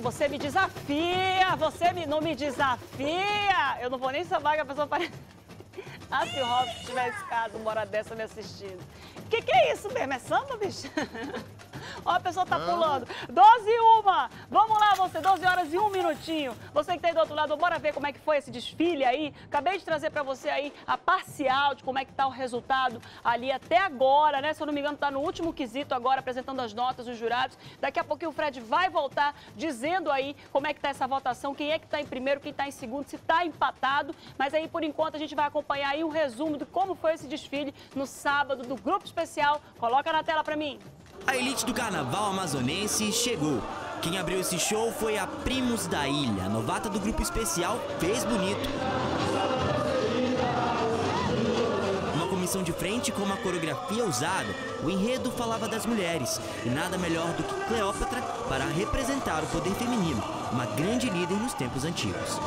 Você me desafia, não me desafia. Eu não vou nem sambar que a pessoa parece... Ah, se o Robson tivesse caso, uma hora dessa me assistindo. Que é isso mesmo? É samba, bicho? Ó, a pessoa tá pulando. 12h01. Vamos lá, você. 12h01. Você que tá aí do outro lado, bora ver como é que foi esse desfile aí. Acabei de trazer pra você aí a parcial de como é que tá o resultado ali até agora, né? Se eu não me engano, tá no último quesito agora, apresentando as notas, os jurados. Daqui a pouquinho o Fred vai voltar dizendo aí como é que tá essa votação, quem é que tá em primeiro, quem tá em segundo, se tá empatado. Mas aí, por enquanto, a gente vai acompanhar aí um resumo de como foi esse desfile no sábado do Grupo Especial. Coloca na tela pra mim. A elite do carnaval amazonense chegou. Quem abriu esse show foi a Primos da Ilha. A novata do grupo especial fez bonito. Uma comissão de frente com uma coreografia ousada. O enredo falava das mulheres. E nada melhor do que Cleópatra para representar o poder feminino. Uma grande líder nos tempos antigos.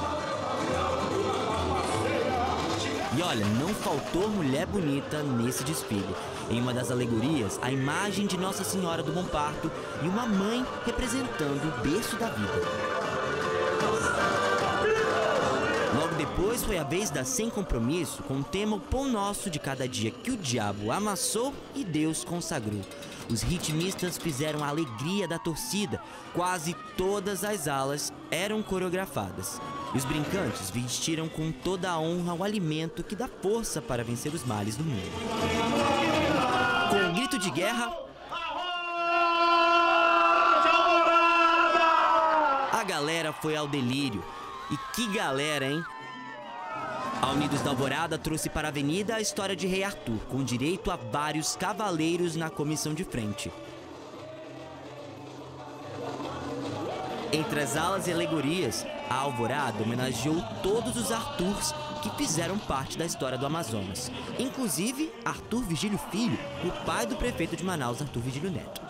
E olha, não faltou mulher bonita nesse desfile. Em uma das alegorias, a imagem de Nossa Senhora do Bom Parto e uma mãe representando o berço da vida. Logo depois foi a vez da Sem Compromisso, com o tema O Pão Nosso de Cada Dia que o Diabo Amassou e Deus Consagrou. Os ritmistas fizeram a alegria da torcida. Quase todas as alas eram coreografadas. Os brincantes vestiram com toda a honra o alimento que dá força para vencer os males do mundo. Com um grito de guerra, a galera foi ao delírio. E que galera, hein? A Unidos da Alvorada trouxe para a avenida a história de Rei Arthur, com direito a vários cavaleiros na comissão de frente. Entre as alas e alegorias, a Alvorada homenageou todos os Arthurs que fizeram parte da história do Amazonas. Inclusive, Arthur Virgílio Filho, o pai do prefeito de Manaus, Arthur Virgílio Neto.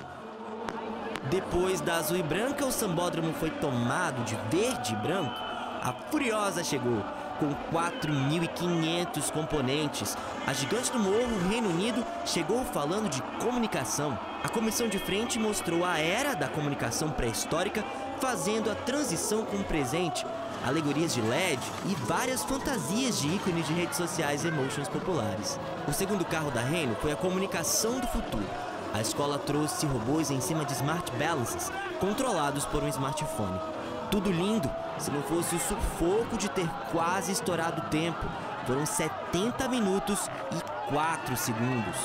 Depois da azul e branca, o sambódromo foi tomado de verde e branco. A Furiosa chegou, com 4.500 componentes. A gigante do morro, Reino Unido, chegou falando de comunicação. A comissão de frente mostrou a era da comunicação pré-histórica, fazendo a transição com o presente, alegorias de LED e várias fantasias de ícones de redes sociais e emotions populares. O segundo carro da Renault foi a comunicação do futuro. A escola trouxe robôs em cima de smart balances, controlados por um smartphone. Tudo lindo, se não fosse o sufoco de ter quase estourado o tempo. Foram 70 minutos e 4 segundos.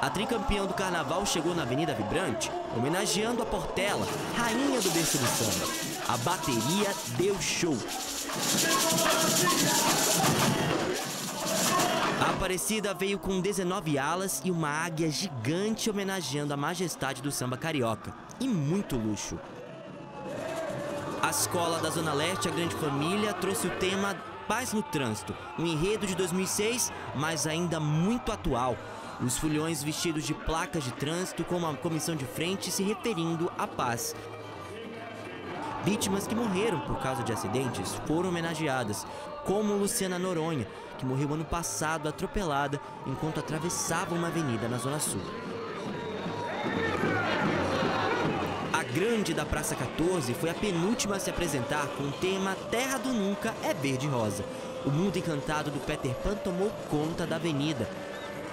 A tricampeã do carnaval chegou na Avenida Vibrante, homenageando a Portela, rainha do berço do samba. A bateria deu show. A Aparecida veio com 19 alas e uma águia gigante homenageando a majestade do samba carioca. E muito luxo. A escola da Zona Leste, a Grande Família, trouxe o tema Paz no Trânsito. Um enredo de 2006, mas ainda muito atual. Os fulhões vestidos de placas de trânsito com uma comissão de frente se referindo à paz. Vítimas que morreram por causa de acidentes foram homenageadas, como Luciana Noronha, que morreu ano passado atropelada enquanto atravessava uma avenida na Zona Sul. A grande da Praça 14 foi a penúltima a se apresentar com o tema Terra do Nunca é Verde e Rosa. O mundo encantado do Peter Pan tomou conta da avenida.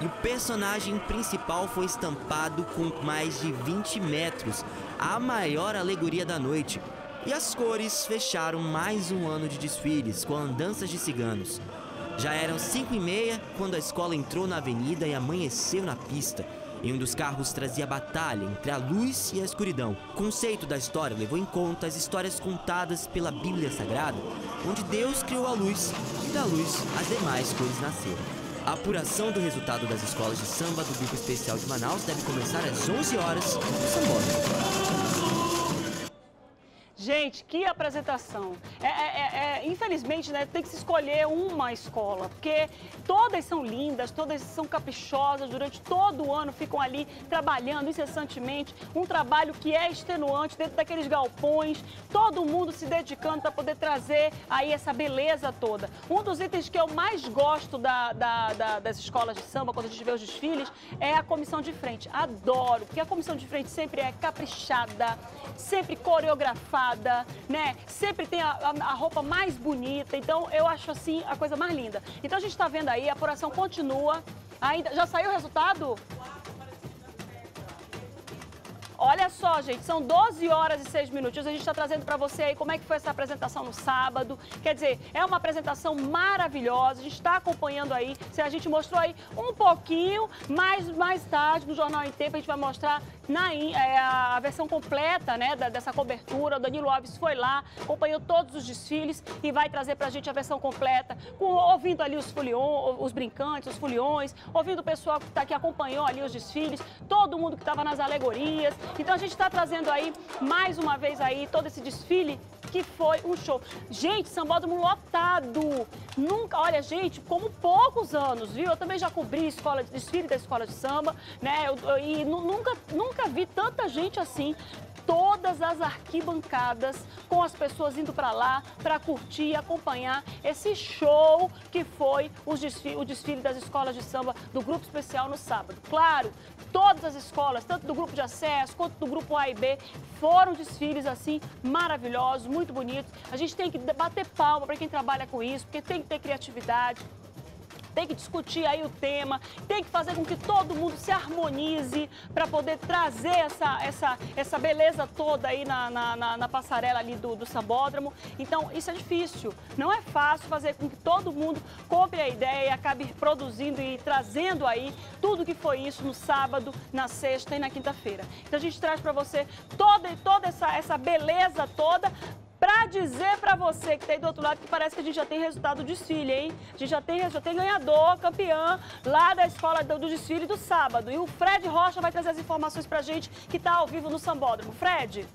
E o personagem principal foi estampado com mais de 20 metros, a maior alegoria da noite. E as cores fecharam mais um ano de desfiles, com andanças de ciganos. Já eram 5h30 quando a escola entrou na avenida e amanheceu na pista. E um dos carros trazia batalha entre a luz e a escuridão. O conceito da história levou em conta as histórias contadas pela Bíblia Sagrada, onde Deus criou a luz e da luz as demais cores nasceram. A apuração do resultado das escolas de samba do Grupo Especial de Manaus deve começar às 11h no sambódromo. Gente, que apresentação. Infelizmente, né, tem que se escolher uma escola, porque todas são lindas, todas são caprichosas, durante todo o ano ficam ali trabalhando incessantemente, um trabalho que é extenuante dentro daqueles galpões, todo mundo se dedicando para poder trazer aí essa beleza toda. Um dos itens que eu mais gosto das escolas de samba, quando a gente vê os desfiles, é a comissão de frente. Adoro, porque a comissão de frente sempre é caprichada, sempre coreografada, arrumada, né? Sempre tem a roupa mais bonita. Então, eu acho, assim, a coisa mais linda. Então, a gente tá vendo aí, a apuração continua. Ainda... Já saiu o resultado? Olha só, gente, são 12 horas e 6 minutinhos. A gente está trazendo para você aí como é que foi essa apresentação no sábado. Quer dizer, é uma apresentação maravilhosa. A gente está acompanhando aí. A gente mostrou aí um pouquinho, mas mais tarde no Jornal em Tempo a gente vai mostrar a versão completa, né, dessa cobertura. O Danilo Alves foi lá, acompanhou todos os desfiles e vai trazer para a gente a versão completa, ouvindo ali os foliões, os brincantes, os foliões, ouvindo o pessoal que, que acompanhou ali os desfiles, todo mundo que estava nas alegorias. Então a gente está trazendo aí, mais uma vez aí, todo esse desfile que foi um show. Gente, sambódromo lotado. Nunca, olha, gente, como poucos anos, viu? Eu também já cobri escola de desfile da escola de samba, né? E nunca vi tanta gente assim. Todas as arquibancadas, com as pessoas indo para lá, para curtir e acompanhar esse show que foi o desfile das escolas de samba do Grupo Especial no sábado. Claro, todas as escolas, tanto do Grupo de Acesso quanto do Grupo A e B, foram desfiles assim maravilhosos, muito bonitos. A gente tem que bater palma para quem trabalha com isso, porque tem que ter criatividade. Tem que discutir aí o tema, tem que fazer com que todo mundo se harmonize para poder trazer essa beleza toda aí na passarela ali do sambódromo. Então, isso é difícil. Não é fácil fazer com que todo mundo compre a ideia e acabe produzindo e trazendo aí tudo que foi isso no sábado, na sexta e na quinta-feira. Então, a gente traz para você toda essa beleza toda, pra dizer pra você que tá aí do outro lado que parece que a gente já tem resultado do desfile, hein? A gente já tem ganhador, campeão lá da escola do desfile do sábado. E o Fred Rocha vai trazer as informações pra gente que tá ao vivo no sambódromo. Fred?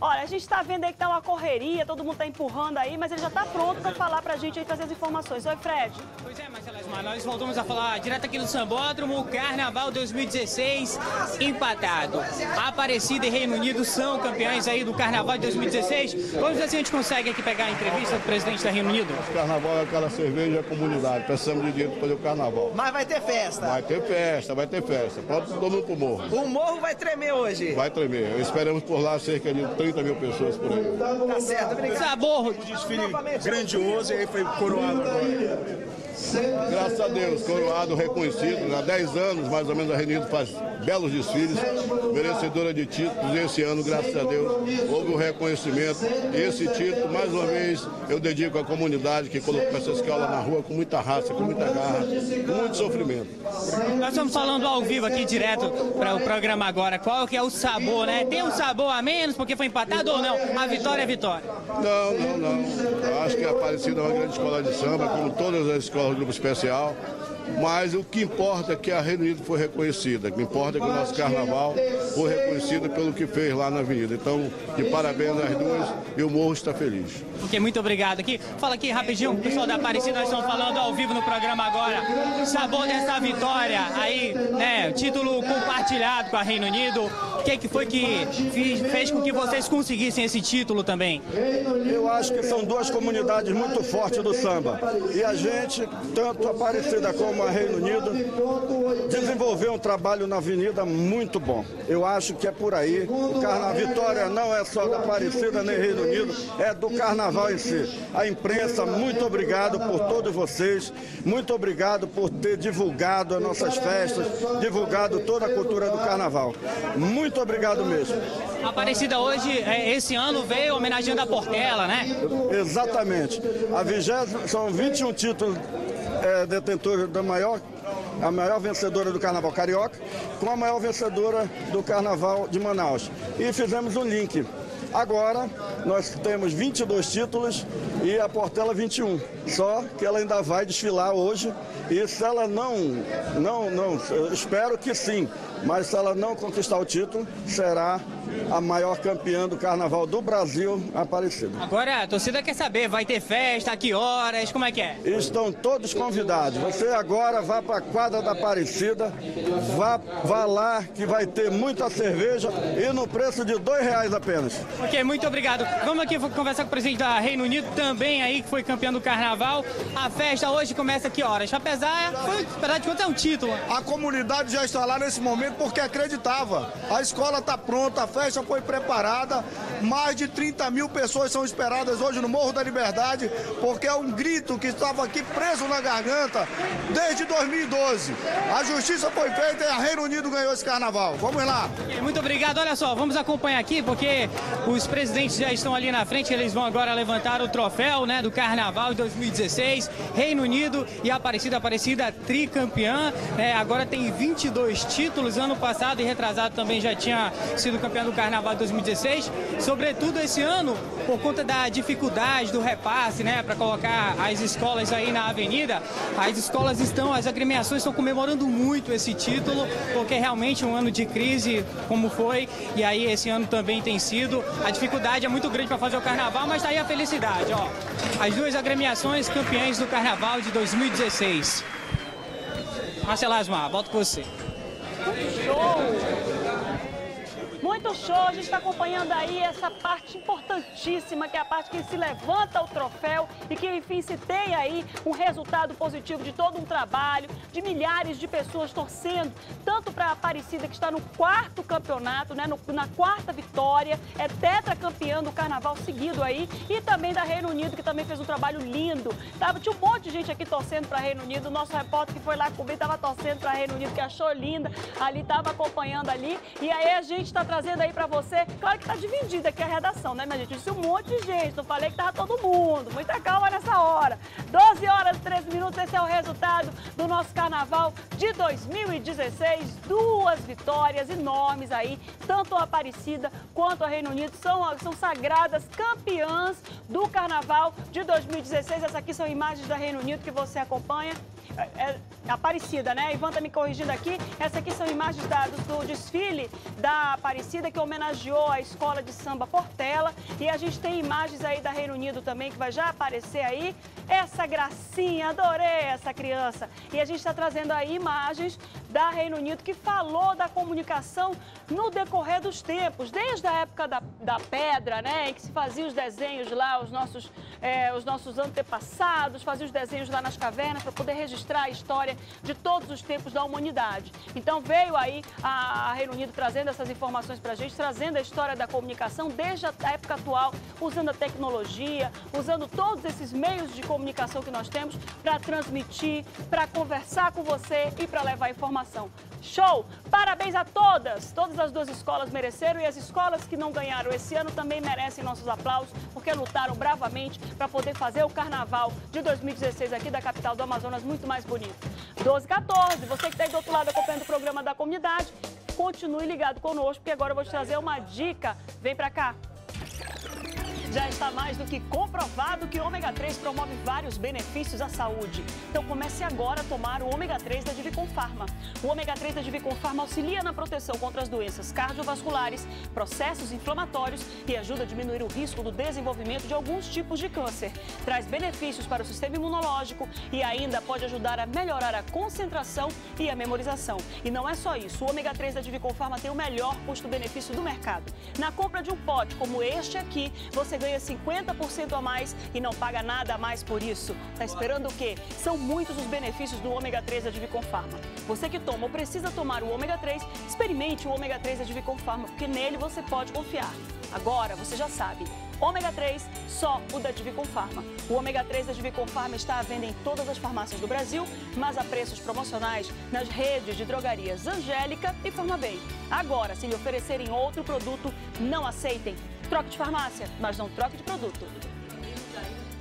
Olha, a gente tá vendo aí que tá uma correria, todo mundo tá empurrando aí, mas ele já tá pronto pra falar pra gente aí, trazer as informações. Oi, Fred. Pois é, Marcela, nós voltamos a falar direto aqui no sambódromo, Carnaval 2016 empatado. Aparecida e Reino Unido são campeões aí do Carnaval de 2016. Vamos ver se a gente consegue aqui pegar a entrevista do presidente da Reino Unido. O Carnaval é aquela cerveja e a comunidade, precisamos de dinheiro pra fazer o Carnaval. Mas vai ter festa. Vai ter festa, vai ter festa. Pronto, todo mundo pro morro. O morro vai tremer hoje. Vai tremer, esperamos por lá cerca de 30 mil pessoas por aí. Tá certo, obrigado. Sabor. Um desfile grandioso e aí foi coroado agora. Graças a Deus, coroado, reconhecido. Há 10 anos, mais ou menos, a Reino Unido faz belos desfiles, merecedora de títulos. Esse ano, graças a Deus, houve um reconhecimento. Esse título, mais uma vez, eu dedico à comunidade que colocou essa escola na rua com muita raça, com muita garra, com muito sofrimento. Nós estamos falando ao vivo aqui, direto para o programa agora. Qual que é o sabor, né? Tem um sabor a menos porque foi empatado ou não? A vitória é vitória. Não. Eu acho que a Aparecida é uma grande escola de samba, como todas as escolas do Grupo Especial, mas o que importa é que a Reino Unido foi reconhecida, o que importa é que o nosso Carnaval foi reconhecido pelo que fez lá na avenida. Então, de parabéns às duas e o morro está feliz. Ok, muito obrigado aqui. Fala aqui rapidinho, pessoal da Aparecida, nós estamos falando ao vivo no programa agora. Sabor dessa vitória aí, né? Título compartilhado com a Reino Unido. O que foi que fez com que vocês conseguissem esse título também? Eu acho que são duas comunidades muito fortes do samba. E a gente, tanto Aparecida como a Reino Unido, desenvolveu um trabalho na avenida muito bom. Eu acho que é por aí. A vitória não é só da Aparecida nem Reino Unido, é do Carnaval em si. A imprensa, muito obrigado por todos vocês, muito obrigado por ter divulgado as nossas festas, divulgado toda a cultura do Carnaval. Muito obrigado mesmo. A Aparecida hoje, esse ano, veio homenageando a Portela, né? Exatamente. São 21 títulos detentores a maior vencedora do Carnaval Carioca, com a maior vencedora do Carnaval de Manaus. E fizemos um link. Agora, nós temos 22 títulos e a Portela 21. Só que ela ainda vai desfilar hoje e se ela não, eu espero que sim, mas se ela não conquistar o título, será a maior campeã do Carnaval do Brasil, Aparecida. Agora, a torcida quer saber, vai ter festa, a que horas, como é que é? Estão todos convidados. Você agora vá para a quadra da Aparecida, vá lá que vai ter muita cerveja e no preço de R$2 apenas. Ok, muito obrigado. Vamos aqui conversar com o presidente da Reino Unido também. também aí que foi campeã do carnaval. A festa hoje começa a que horas? Apesar de quanto é um título. A comunidade já está lá nesse momento porque acreditava. A escola está pronta, a festa foi preparada. Mais de 30 mil pessoas são esperadas hoje no Morro da Liberdade, porque é um grito que estava aqui preso na garganta desde 2012. A justiça foi feita e a Reino Unido ganhou esse carnaval. Vamos lá. Muito obrigado. Olha só, vamos acompanhar aqui, porque os presidentes já estão ali na frente, eles vão agora levantar o troféu, né, do Carnaval de 2016, Reino Unido e Aparecida tricampeã. Agora tem 22 títulos, ano passado e retrasado também já tinha sido campeã do Carnaval de 2016. Sobretudo esse ano, por conta da dificuldade do repasse, né, para colocar as escolas aí na avenida, as agremiações estão comemorando muito esse título, porque é realmente um ano de crise, como foi, e aí esse ano também tem sido. A dificuldade é muito grande para fazer o carnaval, mas tá aí a felicidade, ó. As duas agremiações campeãs do Carnaval de 2016. Marcelo Asmar, volto com você. Muito show, a gente está acompanhando aí essa parte importantíssima, que é a parte que se levanta o troféu e que, enfim, se tem aí um resultado positivo de todo um trabalho, de milhares de pessoas torcendo, tanto para a Aparecida, que está no quarto campeonato, né, na quarta vitória, é tetracampeã do carnaval seguido aí, e também da Reino Unido, que também fez um trabalho lindo. Tinha um monte de gente aqui torcendo para Reino Unido, o nosso repórter que foi lá cobrir estava torcendo para Reino Unido, que achou linda, ali estava acompanhando ali, e aí a gente está trazendo aí pra você, claro que tá dividida aqui a redação, né, minha gente? Isso é um monte de gente, não falei que tava todo mundo, muita calma nessa hora. 12h13, esse é o resultado do nosso carnaval de 2016, duas vitórias enormes aí, tanto a Aparecida quanto a Reino Unido são sagradas campeãs do carnaval de 2016, essas aqui são imagens da Reino Unido que você acompanha. Aparecida, né? Ivan tá me corrigindo aqui. Essas aqui são imagens do desfile da Aparecida, que homenageou a escola de samba Portela. E a gente tem imagens aí da Reino Unido também, que vai já aparecer aí. Essa gracinha, adorei essa criança. E a gente está trazendo aí imagens da Reino Unido, que falou da comunicação no decorrer dos tempos, desde a época da pedra, né, em que se fazia os desenhos lá, os nossos antepassados, faziam os desenhos lá nas cavernas para poder registrar a história de todos os tempos da humanidade. Então veio aí a Reino Unido trazendo essas informações para a gente, trazendo a história da comunicação desde a época atual, usando a tecnologia, usando todos esses meios de comunicação que nós temos para transmitir, para conversar com você e para levar informação. Show! Parabéns a todas! Todas as duas escolas mereceram, e as escolas que não ganharam esse ano também merecem nossos aplausos, porque lutaram bravamente para poder fazer o carnaval de 2016 aqui da capital do Amazonas muito mais bonito. 12h14, você que está aí do outro lado acompanhando o programa da comunidade, continue ligado conosco, porque agora eu vou te trazer uma dica. Vem pra cá! Já está mais do que comprovado que o ômega 3 promove vários benefícios à saúde. Então comece agora a tomar o ômega 3 da Divicon Pharma. O ômega 3 da Divicon Pharma auxilia na proteção contra as doenças cardiovasculares, processos inflamatórios e ajuda a diminuir o risco do desenvolvimento de alguns tipos de câncer. Traz benefícios para o sistema imunológico e ainda pode ajudar a melhorar a concentração e a memorização. E não é só isso, o ômega 3 da Divicon Pharma tem o melhor custo-benefício do mercado. Na compra de um pote como este aqui, você ganha 50% a mais e não paga nada a mais por isso. Tá esperando o quê? São muitos os benefícios do ômega 3 da Divicon Pharma. Você que toma ou precisa tomar o ômega 3, experimente o ômega 3 da Divicon Pharma, porque nele você pode confiar. Agora, você já sabe, ômega 3, só o da Divicon Pharma. O ômega 3 da Divicon Pharma está à venda em todas as farmácias do Brasil, mas a preços promocionais nas redes de drogarias Angélica e Farmabem. Agora, se lhe oferecerem outro produto, não aceitem. Troque de farmácia, mas não troque de produto.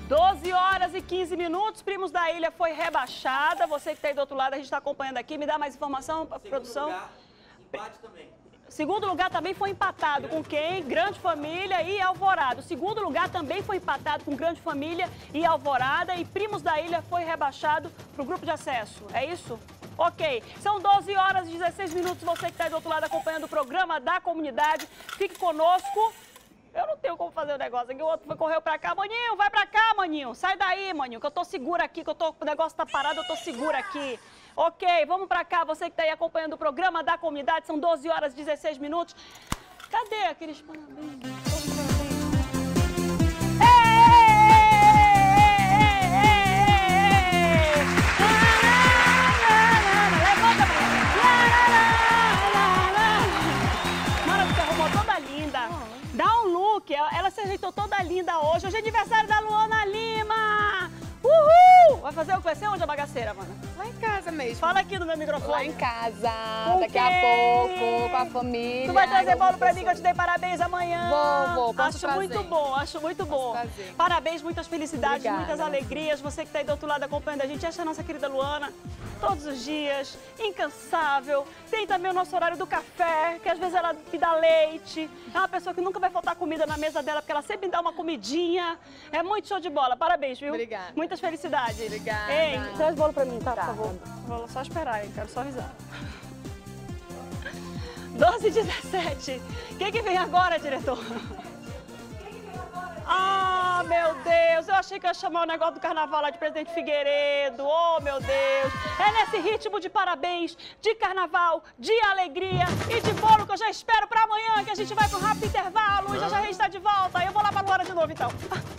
12h15, Primos da Ilha foi rebaixada. Você que está aí do outro lado, a gente está acompanhando aqui. Me dá mais informação, produção. Lugar, empate também. Segundo lugar também foi empatado com quem? Grande Família e Alvorada. O segundo lugar também foi empatado com Grande Família e Alvorada. E Primos da Ilha foi rebaixado para o grupo de acesso. É isso? Ok, são 12h16, você que está aí do outro lado acompanhando o programa da comunidade. Fique conosco. Eu não tenho como fazer o negócio aqui, o outro correu pra cá. Maninho, vai pra cá, maninho. Sai daí, maninho, que eu tô segura aqui, o negócio tá parado, eu tô segura aqui. Ok, vamos pra cá, você que tá aí acompanhando o programa da comunidade, são 12h16. Cadê aqueles parabéns? se ajeitou toda linda hoje. Hoje é aniversário da Luana Lima! Uhul! Vai fazer o que vai ser onde a bagaceira, mana? Lá em casa mesmo. Fala aqui no meu microfone. Lá em casa. Com daqui a pouco, com a família. Tu vai trazer bolo pra mim que eu te dei parabéns amanhã. Vou. Posso trazer. Acho muito bom. Trazer. Parabéns, muitas felicidades, obrigada, muitas alegrias. Você que tá aí do outro lado acompanhando a gente, essa é a nossa querida Luana. Todos os dias, incansável. Tem também o nosso horário do café, que às vezes ela me dá leite. É uma pessoa que nunca vai faltar comida na mesa dela, porque ela sempre me dá uma comidinha. É muito show de bola. Parabéns, viu? Obrigada. Muitas felicidades. Obrigada. Ei, traz bolo pra mim, tá? Por favor. Vou só esperar, hein? Quero só avisar. 12h17. Quem que vem agora, diretor? Ah, meu Deus, eu achei que ia chamar o negócio do carnaval lá de Presidente Figueiredo. Oh, meu Deus. É nesse ritmo de parabéns, de carnaval, de alegria e de bolo que eu já espero pra amanhã, que a gente vai pro rápido intervalo e já a gente tá de volta. Eu vou lá pra Luana de novo, então.